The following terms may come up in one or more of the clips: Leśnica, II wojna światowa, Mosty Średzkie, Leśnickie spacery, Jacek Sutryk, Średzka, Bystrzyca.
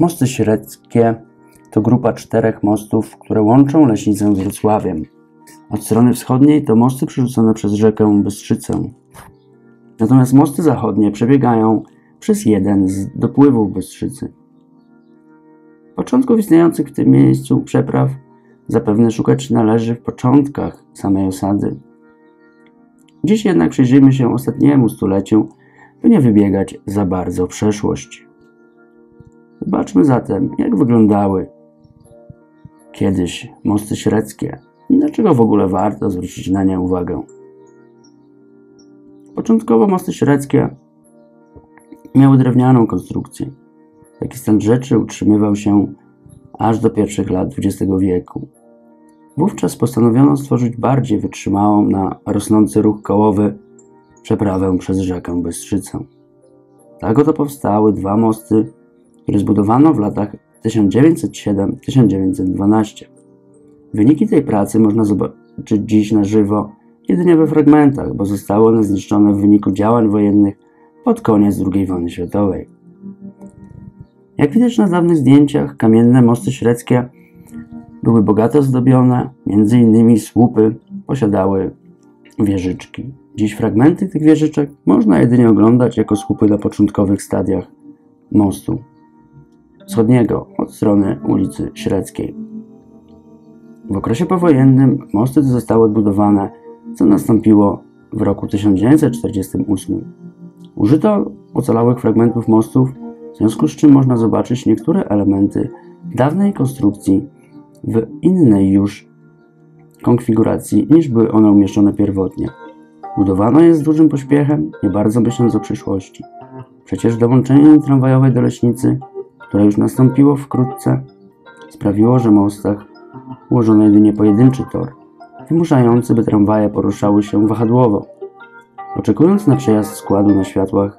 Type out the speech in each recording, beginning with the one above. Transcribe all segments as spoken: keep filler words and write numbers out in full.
Mosty Średzkie to grupa czterech mostów, które łączą Leśnicę z Wrocławiem. Od strony wschodniej to mosty przerzucone przez rzekę Bystrzycę. Natomiast mosty zachodnie przebiegają przez jeden z dopływów Bystrzycy. Początków istniejących w tym miejscu przepraw zapewne szukać należy w początkach samej osady. Dziś jednak przyjrzyjmy się ostatniemu stuleciu, by nie wybiegać za bardzo w przeszłość. Zobaczmy zatem, jak wyglądały kiedyś mosty średzkie i dlaczego w ogóle warto zwrócić na nie uwagę. Początkowo mosty średzkie miały drewnianą konstrukcję. Taki stan rzeczy utrzymywał się aż do pierwszych lat dwudziestego wieku. Wówczas postanowiono stworzyć bardziej wytrzymałą na rosnący ruch kołowy przeprawę przez rzekę Bystrzycę. Tak oto powstały dwa mosty, które zbudowano w latach tysiąc dziewięćset siódmym do tysiąc dziewięćset dwunastego. Wyniki tej pracy można zobaczyć dziś na żywo jedynie we fragmentach, bo zostały one zniszczone w wyniku działań wojennych pod koniec drugiej wojny światowej. Jak widać na dawnych zdjęciach, kamienne mosty średzkie były bogato zdobione, między innymi słupy posiadały wieżyczki. Dziś fragmenty tych wieżyczek można jedynie oglądać jako słupy na początkowych stadiach mostu wschodniego od strony ulicy Średzkiej. W okresie powojennym mosty te zostały odbudowane, co nastąpiło w roku tysiąc dziewięćset czterdziestym ósmym. Użyto ocalałych fragmentów mostów, w związku z czym można zobaczyć niektóre elementy dawnej konstrukcji w innej już konfiguracji niż były one umieszczone pierwotnie. Budowano je z dużym pośpiechem, nie bardzo myśląc o przyszłości. Przecież dołączenie linii tramwajowej do Leśnicy, które już nastąpiło wkrótce, sprawiło, że w mostach ułożono jedynie pojedynczy tor, wymuszający, by tramwaje poruszały się wahadłowo, oczekując na przejazd składu na światłach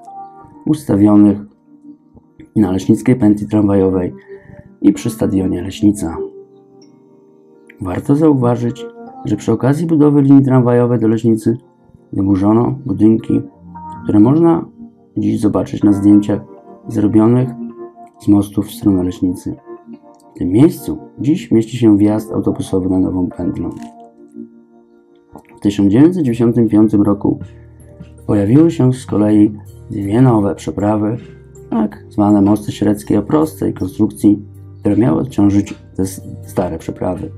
ustawionych na Leśnickiej pętli tramwajowej i przy stadionie Leśnica. Warto zauważyć, że przy okazji budowy linii tramwajowej do Leśnicy wyburzono budynki, które można dziś zobaczyć na zdjęciach zrobionych z mostów w stronę Leśnicy. W tym miejscu dziś mieści się wjazd autobusowy na nową pętlę. W tysiąc dziewięćset dziewięćdziesiątym piątym roku pojawiły się z kolei dwie nowe przeprawy, tak zwane mosty średzkie o prostej konstrukcji, które miały odciążyć te stare przeprawy.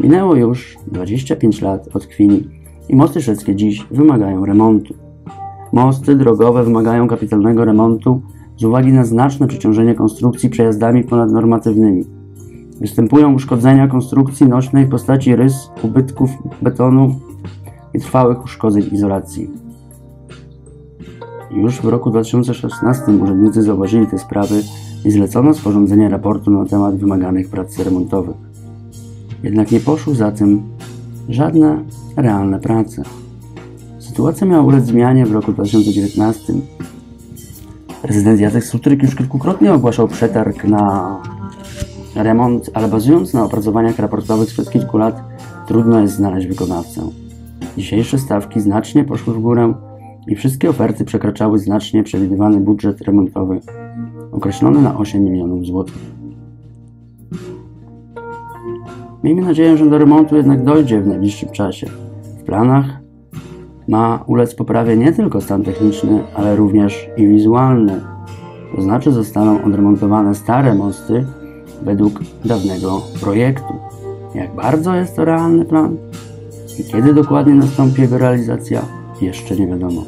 Minęło już dwadzieścia pięć lat od chwili i mosty średzkie dziś wymagają remontu. Mosty drogowe wymagają kapitalnego remontu z uwagi na znaczne przeciążenie konstrukcji przejazdami ponadnormatywnymi. Występują uszkodzenia konstrukcji nośnej w postaci rys, ubytków betonu i trwałych uszkodzeń izolacji. Już w roku dwa tysiące szesnastym urzędnicy zauważyli te sprawy i zlecono sporządzenie raportu na temat wymaganych prac remontowych. Jednak nie poszły za tym żadne realne prace. Sytuacja miała ulec zmianie w roku dwa tysiące dziewiętnastym. Prezydent Jacek Sutryk już kilkukrotnie ogłaszał przetarg na remont, ale bazując na opracowaniach raportowych sprzed kilku lat, trudno jest znaleźć wykonawcę. Dzisiejsze stawki znacznie poszły w górę i wszystkie oferty przekraczały znacznie przewidywany budżet remontowy, określony na osiem milionów złotych. Miejmy nadzieję, że do remontu jednak dojdzie w najbliższym czasie. W planach ma ulec poprawie nie tylko stan techniczny, ale również i wizualny. To znaczy zostaną odremontowane stare mosty według dawnego projektu. Jak bardzo jest to realny plan i kiedy dokładnie nastąpi jego realizacja, jeszcze nie wiadomo.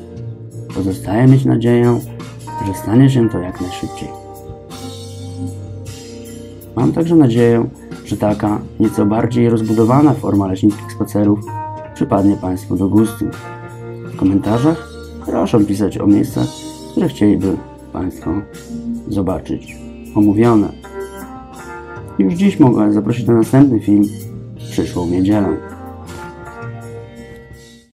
Pozostaje mieć nadzieję, że stanie się to jak najszybciej. Mam także nadzieję, że taka nieco bardziej rozbudowana forma leśnickich spacerów przypadnie Państwu do gustu. W komentarzach proszę pisać o miejscach, które chcieliby Państwo zobaczyć omówione. Już dziś mogę zaprosić na następny film w przyszłą niedzielę.